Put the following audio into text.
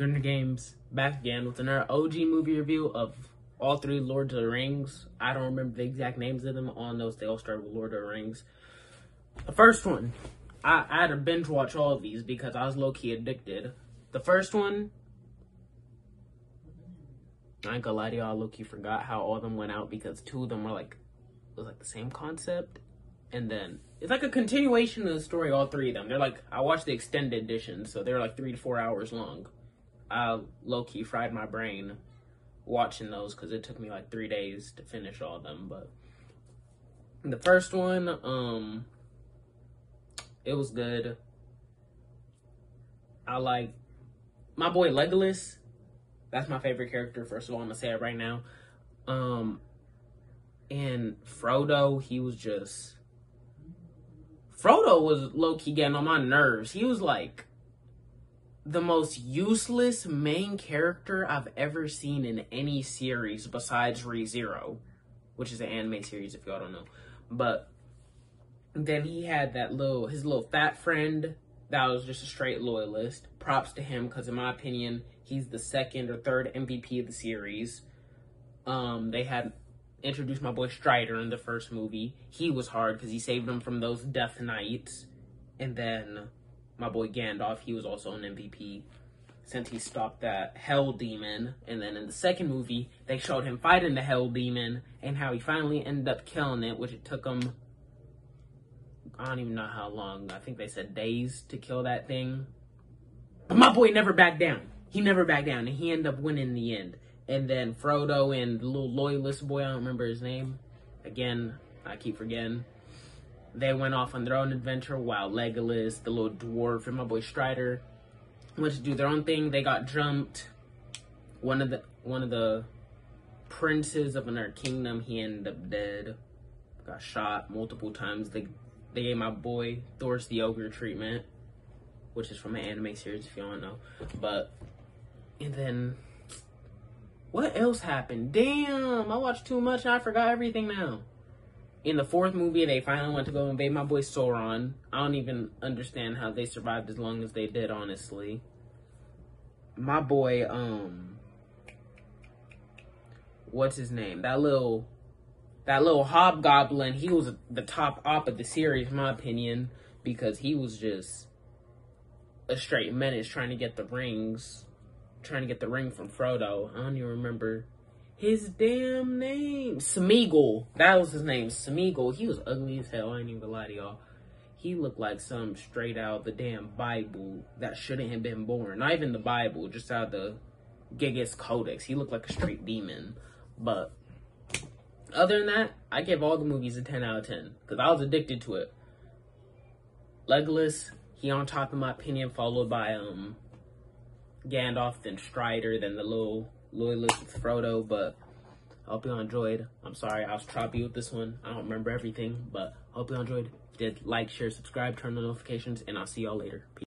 Grinner Games back again with another OG movie review of all three Lord of the Rings. I don't remember the exact names of them. All I know is they all start with Lord of the Rings. The first one, I had to binge watch all of these because I was low-key addicted. The first one, I ain't gonna lie to y'all, low-key forgot how all of them went out because two of them were like, it was like the same concept. And then it's like a continuation of the story, all three of them. They're like, I watched the extended edition, so they're like 3 to 4 hours long. I low-key fried my brain watching those because it took me like 3 days to finish all of them. But the first one, it was good. I like my boy Legolas. That's my favorite character, first of all. I'm gonna say it right now. And Frodo, he was just... Frodo was low-key getting on my nerves. He was like the most useless main character I've ever seen in any series besides ReZero, which is an anime series if y'all don't know. But then he had that his little fat friend that was just a straight loyalist. Props to him because in my opinion, he's the second or third MVP of the series. They had introduced my boy Strider in the first movie. He was hard because he saved him from those Death Knights. And then my boy Gandalf, he was also an MVP since he stopped that Hell Demon. And then in the second movie, they showed him fighting the Hell Demon and how he finally ended up killing it, which it took him, I don't even know how long. I think they said days to kill that thing. But my boy never backed down. He never backed down, and he ended up winning in the end. And then Frodo and the little loyalist boy, I don't remember his name. Again, I keep forgetting. They went off on their own adventure while Legolas, the little dwarf, and my boy Strider went to do their own thing. They got jumped. One of the princes of another kingdom, he ended up dead. Got shot multiple times. They gave my boy Thor's the Ogre treatment, which is from an anime series if y'all don't know. But, and then... what else happened? Damn, I watched too much and I forgot everything now. In the fourth movie, they finally went to go invade my boy Sauron. I don't even understand how they survived as long as they did, honestly. My boy, what's his name? That little hobgoblin, he was the top op of the series, in my opinion, because he was just a straight menace trying to get the rings. Trying to get the ring from Frodo. I don't even remember his damn name. Smeagol. That was his name, Smeagol. He was ugly as hell. I ain't even lie to y'all. He looked like some straight out the damn Bible that shouldn't have been born. Not even the Bible, just out the Gigas Codex. He looked like a straight demon. But other than that, I gave all the movies a 10 out of 10 because I was addicted to it. Legolas, he on top in my opinion, followed by Gandalf, then Strider, then the little loyalist with Frodo. But I hope you all enjoyed. I'm sorry I was choppy with this one. I don't remember everything, but I hope you all enjoyed. If you did, like, share, subscribe, turn on notifications, and I'll see y'all later. Peace.